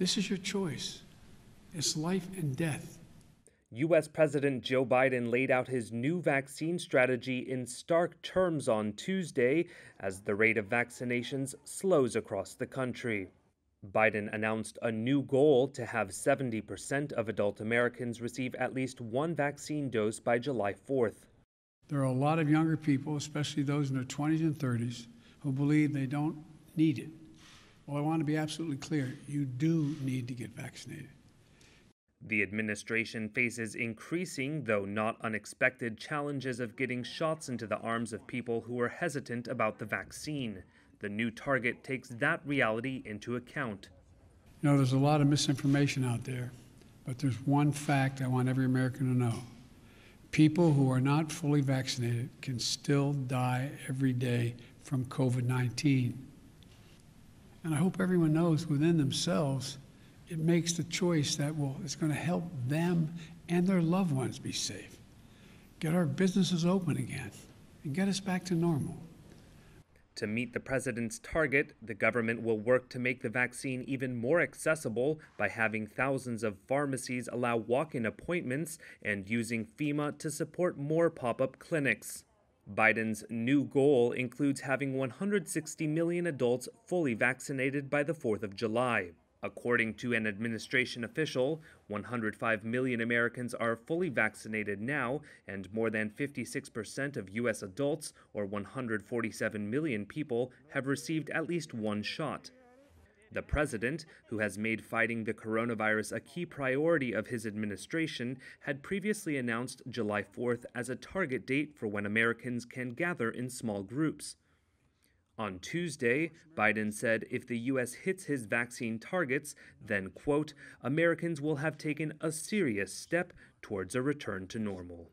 This is your choice. It's life and death. U.S. President Joe Biden laid out his new vaccine strategy in stark terms on Tuesday as the rate of vaccinations slows across the country. Biden announced a new goal to have 70% of adult Americans receive at least one vaccine dose by July 4th. There are a lot of younger people, especially those in their 20s and 30s, who believe they don't need it. Well, I want to be absolutely clear. You do need to get vaccinated. The administration faces increasing, though not unexpected, challenges of getting shots into the arms of people who are hesitant about the vaccine. The new target takes that reality into account. You know, there's a lot of misinformation out there, but there's one fact I want every American to know. People who are not fully vaccinated can still die every day from COVID-19. And I hope everyone knows within themselves it makes the choice that it's going to help them and their loved ones be safe, get our businesses open again, and get us back to normal. To meet the president's target, the government will work to make the vaccine even more accessible by having thousands of pharmacies allow walk-in appointments and using FEMA to support more pop-up clinics. Biden's new goal includes having 160 million adults fully vaccinated by the 4th of July. According to an administration official, 105 million Americans are fully vaccinated now, and more than 56% of U.S. adults, or 147 million people, have received at least one shot. The president, who has made fighting the coronavirus a key priority of his administration, had previously announced July 4th as a target date for when Americans can gather in small groups. On Tuesday, Biden said if the U.S. hits his vaccine targets, then, quote, Americans will have taken a serious step towards a return to normal.